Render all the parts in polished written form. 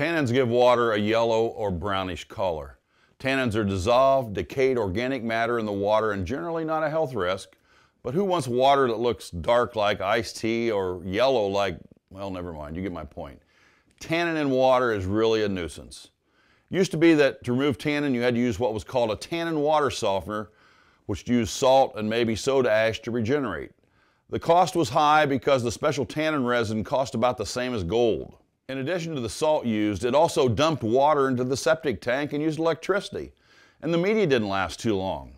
Tannins give water a yellow or brownish color. Tannins are dissolved, decayed organic matter in the water and generally not a health risk. But who wants water that looks dark like iced tea or yellow like, well, never mind, you get my point. Tannin in water is really a nuisance. It used to be that to remove tannin you had to use what was called a tannin water softener, which used salt and maybe soda ash to regenerate. The cost was high because the special tannin resin cost about the same as gold. In addition to the salt used, it also dumped water into the septic tank and used electricity, and the media didn't last too long.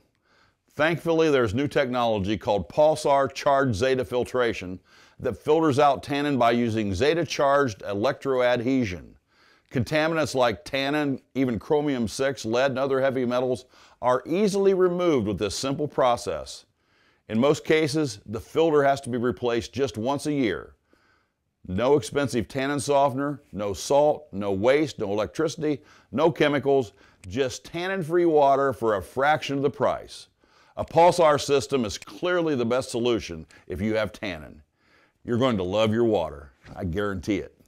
Thankfully, there's new technology called Pulsar Charged Zeta Filtration that filters out tannin by using zeta-charged electroadhesion. Contaminants like tannin, even chromium-6, lead, and other heavy metals are easily removed with this simple process. In most cases, the filter has to be replaced just once a year. No expensive tannin softener, no salt, no waste, no electricity, no chemicals, just tannin-free water for a fraction of the price. A Pulsar system is clearly the best solution if you have tannin. You're going to love your water, I guarantee it.